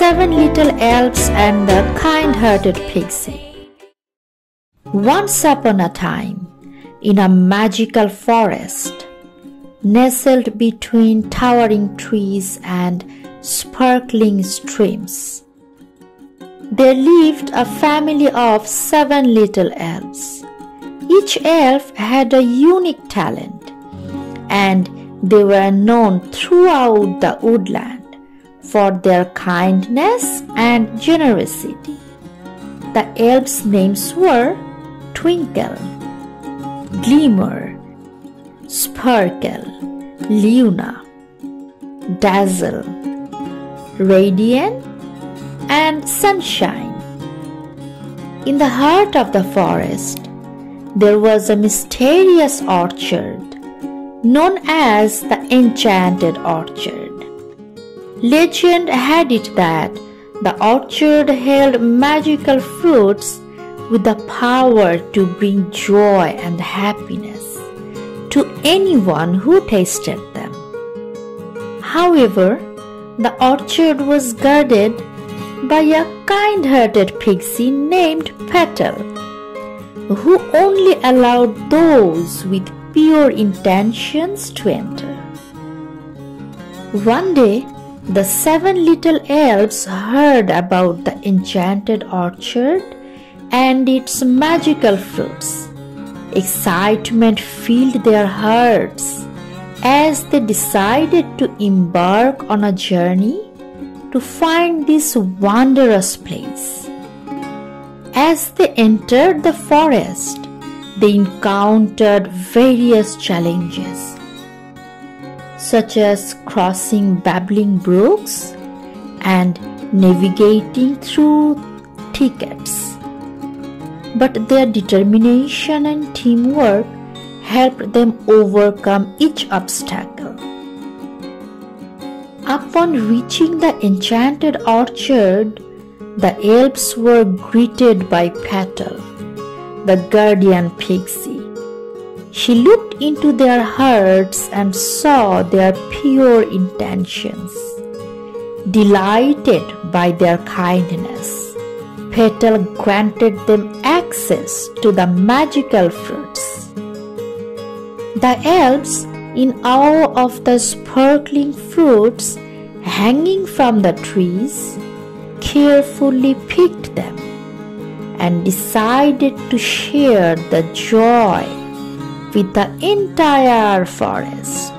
seven little elves and the kind-hearted pixie. Once upon a time, in a magical forest, nestled between towering trees and sparkling streams, there lived a family of seven little elves. Each elf had a unique talent, and they were known throughout the woodland for their kindness and generosity. The elves' names were Twinkle, Glimmer, Sparkle, Luna, Dazzle, Radiant, and Sunshine. In the heart of the forest, there was a mysterious orchard known as the Enchanted Orchard. Legend had it that the orchard held magical fruits with the power to bring joy and happiness to anyone who tasted them. However, the orchard was guarded by a kind-hearted pixie named Petal, who only allowed those with pure intentions to enter. One day, the seven little elves heard about the Enchanted Orchard and its magical fruits. Excitement filled their hearts as they decided to embark on a journey to find this wondrous place. As they entered the forest, they encountered various challenges, such as crossing babbling brooks and navigating through thickets. But their determination and teamwork helped them overcome each obstacle. Upon reaching the Enchanted Orchard, the elves were greeted by Petal, the guardian pixie. She looked into their hearts and saw their pure intentions. Delighted by their kindness, Petal granted them access to the magical fruits. The elves, in awe of the sparkling fruits hanging from the trees, carefully picked them and decided to share the joy with the entire forest.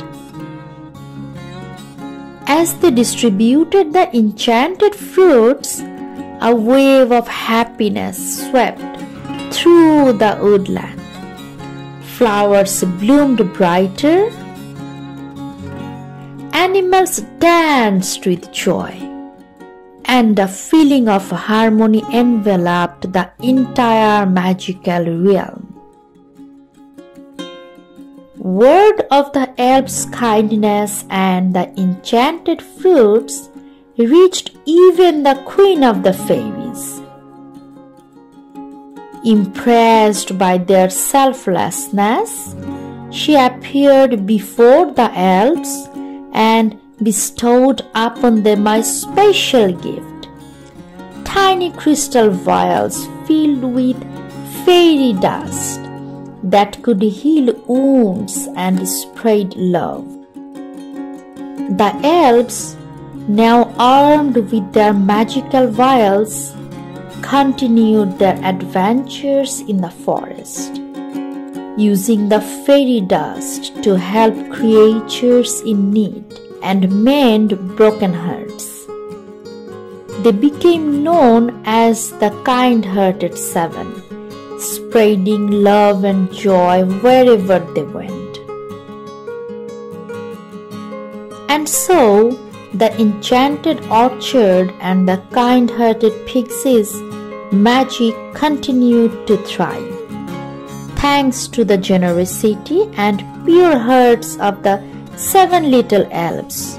As they distributed the enchanted fruits, a wave of happiness swept through the woodland. Flowers bloomed brighter, animals danced with joy, and a feeling of harmony enveloped the entire magical realm. Word of the elves' kindness and the enchanted fruits reached even the Queen of the Fairies. Impressed by their selflessness, she appeared before the elves and bestowed upon them a special gift, tiny crystal vials filled with fairy dust that could heal wounds and spread love. The elves, now armed with their magical vials, continued their adventures in the forest, using the fairy dust to help creatures in need and mend broken hearts. They became known as the Kindhearted Seven, spreading love and joy wherever they went. And so, the Enchanted Orchard and the Kindhearted Pixie's magic continued to thrive, thanks to the generosity and pure hearts of the seven little elves.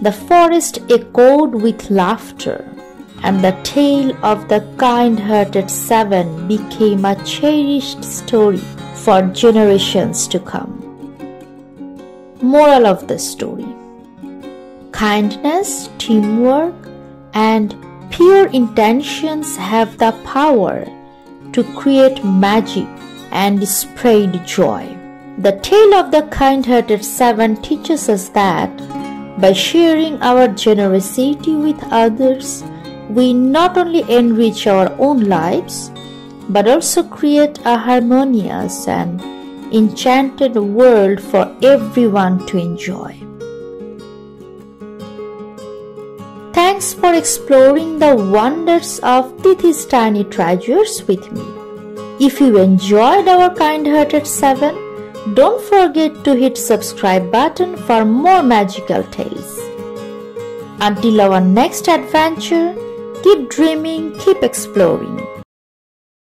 The forest echoed with laughter, and the tale of the kind-hearted seven became a cherished story for generations to come. Moral of the story: Kindness, teamwork, and pure intentions have the power to create magic and spread joy. The tale of the Kindhearted Seven teaches us that by sharing our generosity with others, we not only enrich our own lives, but also create a harmonious and enchanted world for everyone to enjoy. Thanks for exploring the wonders of Tethi's Tiny Treasures with me. If you enjoyed our Kindhearted Seven, don't forget to hit subscribe button for more magical tales. Until our next adventure, keep dreaming, keep exploring.